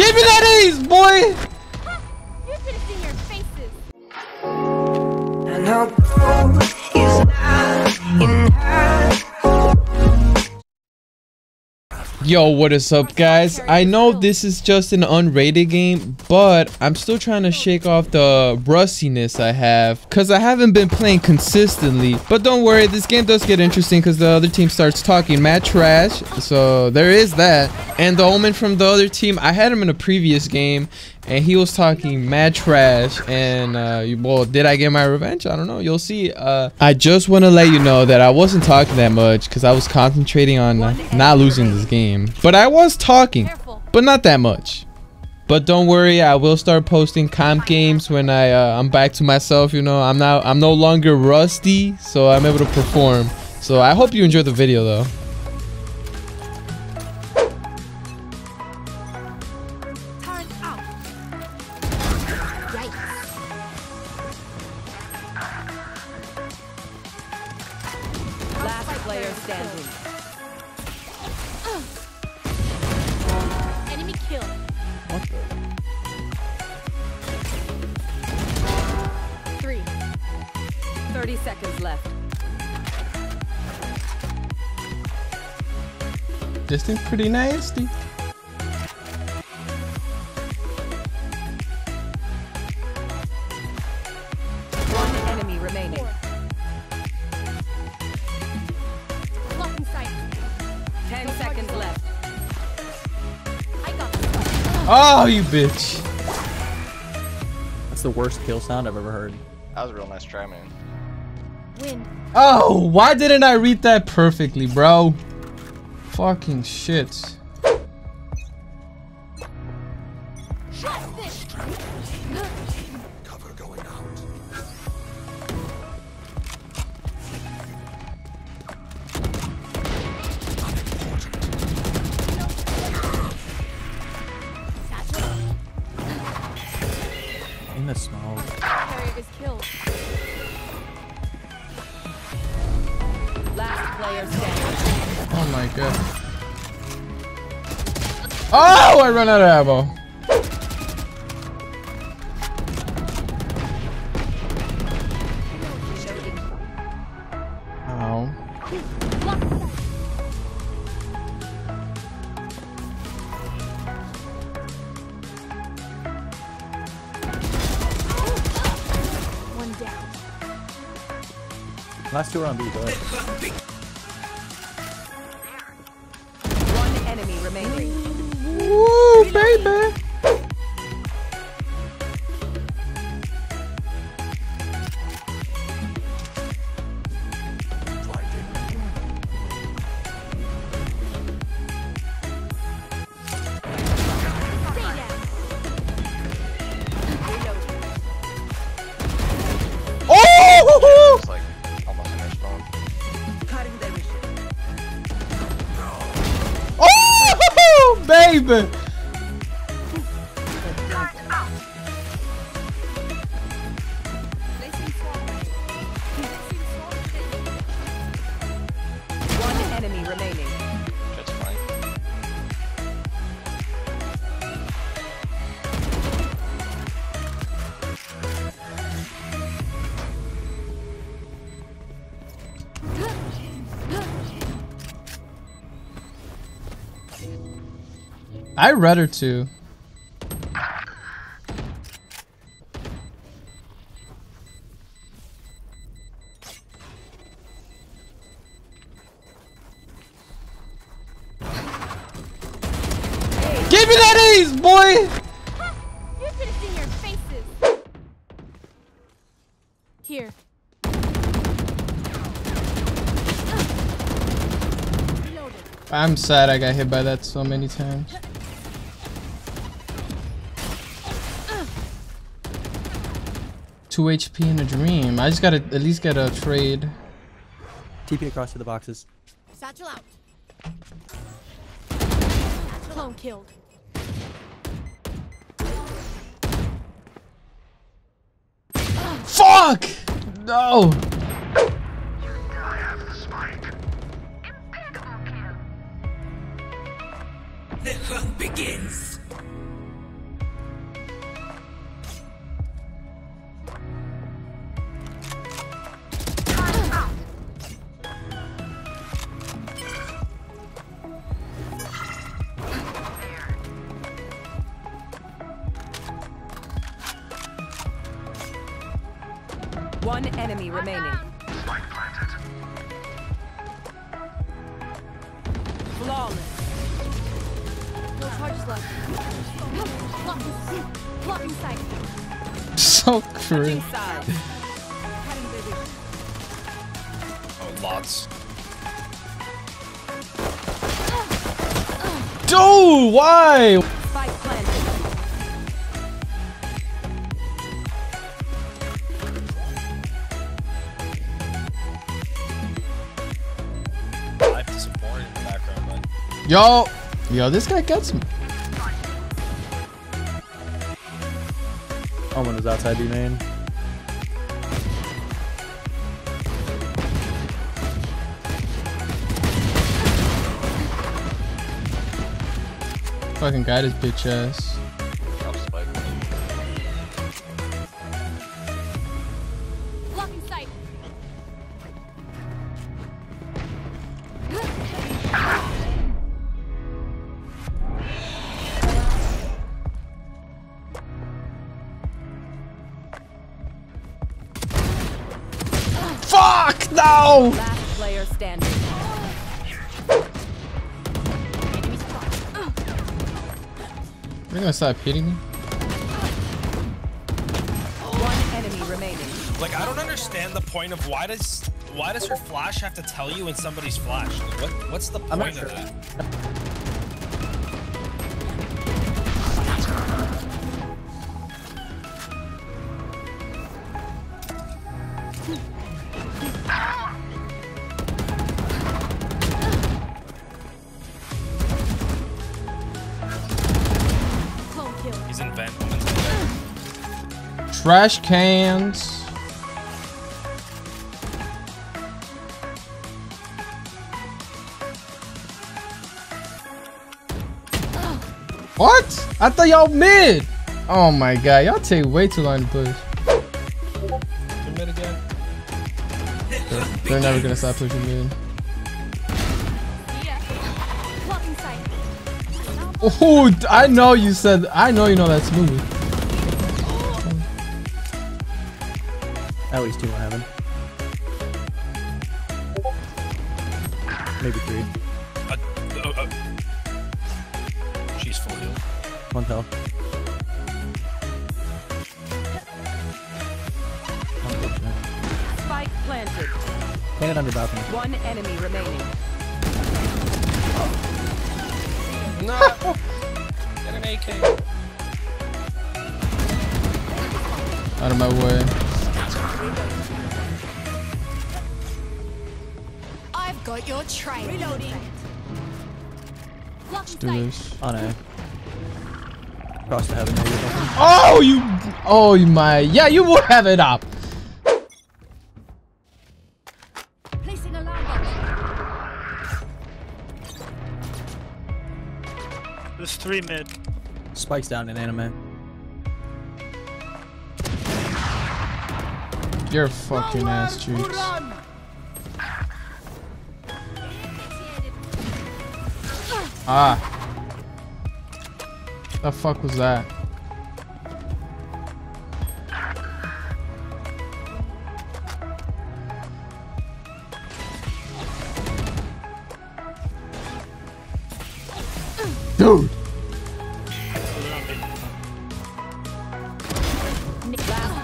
Give me that ace, boy! You should have seen your faces. I know is not in her. Yo, what is up, guys? I know this is just an unrated game, but I'm still trying to shake off the rustiness I have because I haven't been playing consistently. But don't worry, this game does get interesting because the other team starts talking mad trash, so there is that. And the Omen from the other team, I had him in a previous game and he was talking mad trash, and well, did I get my revenge? I don't know, you'll see. I just want to let you know that I wasn't talking that much because I was concentrating on not losing this game. But I was talking, but not that much. But don't worry, I will start posting comp games when I'm back to myself. You know, I'm no longer rusty, so I'm able to perform. So I hope you enjoyed the video, though. Last player standing. Enemy kill. Okay. 30 seconds left. This thing's pretty nasty. One enemy remaining. Blocking sight. 10 seconds left. I got this one. Oh, you bitch. That's the worst kill sound I've ever heard. That was a real nice try, man. Win. Oh, why didn't I read that perfectly, bro? Fucking shit. Cover going out. In the smoke. Carrier is killed. Last player standing. Oh my god. Oh, I ran out of ammo. Last two are on B, go ahead. One enemy remaining. Woo, baby! Baby! One enemy remaining. That's fine. I read her too. Hey. Give me that ace, boy! Huh. You should have seen your faces. Here. I'm sad I got hit by that so many times. Two HP in a dream. I just gotta at least get a trade. TP across to the boxes. Satchel out. Clone killed. Fuck! No! You die after the spike. Impeccable kill. The hunt begins. One enemy remaining. Spike planted. Flawless. No charges left. Blocking sight. So cruel. Oh, lots. Dude, why? Yo, this guy gets me. Oh, one is outside you, man. Fucking got his bitch ass. Drop spike. Blocking sight. Fuck no! Last player standing. Are you gonna stop hitting me? One enemy remaining. Like, I don't understand the point of why does her flash have to tell you when somebody's flash? Like, what's the point of that? Trash cans. What? I thought y'all mid. Oh my god, y'all take way too long to push. They're mid again. They're never gonna stop pushing mid. Oh, I know you said. I know you know that smooth. At least two will have him. Maybe three. She's full heal. One health. Spike planted. Plant it under balcony. One enemy remaining. No! Get an AK. Out of my way. I've got your train. Reloading. Let's do this. Oh no. Cross the heaven. Oh, you. Oh, you might. Yeah, you will have it up. Placing a line. There's three mid. Spikes down in anime. You're fucking ass cheeks. Ah. The fuck was that? Dude.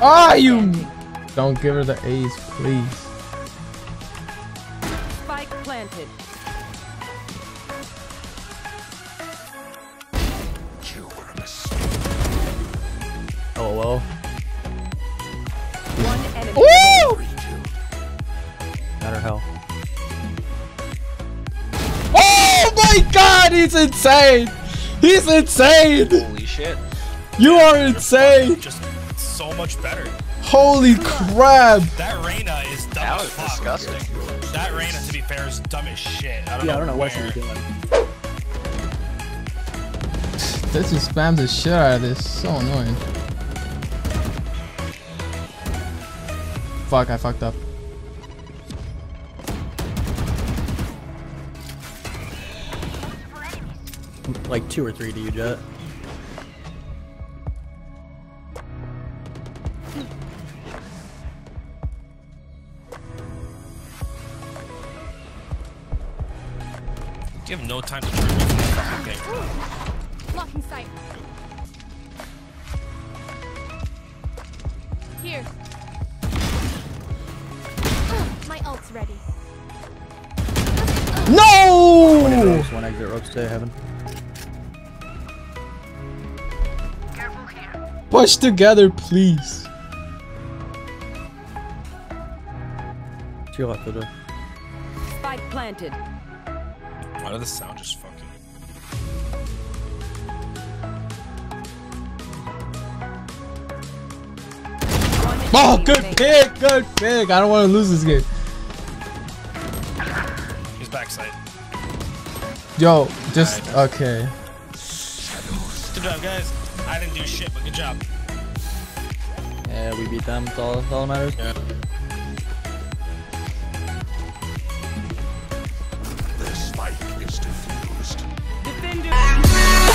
Ah, you. Don't give her the A's, please. Spike planted. Oh well. One enemy. Ooh! Better hell. Oh my god, he's insane! He's insane! Holy shit. You are insane! Just so much better. Holy crap! That Reyna is dumb as fuck. Disgusting. That Reyna, to be fair, is dumb as shit. I don't know what she's doing. This just spams the shit out of this. So annoying. Fuck! I fucked up. Like two or three to you, Jett. give him no time to trigger this fucking thing. Blocking sight. Here. My ult's ready. No! One exit ropes to heaven. Push together, please. To your left of the spike planted. Why did the sound just fucking? Oh, good pick, good pick. I don't want to lose this game. He's backside. Yo, just okay. Good job, guys. I didn't do shit, but good job. Yeah, we beat them. It's all that matters. Yeah. The spike is defused. Defender.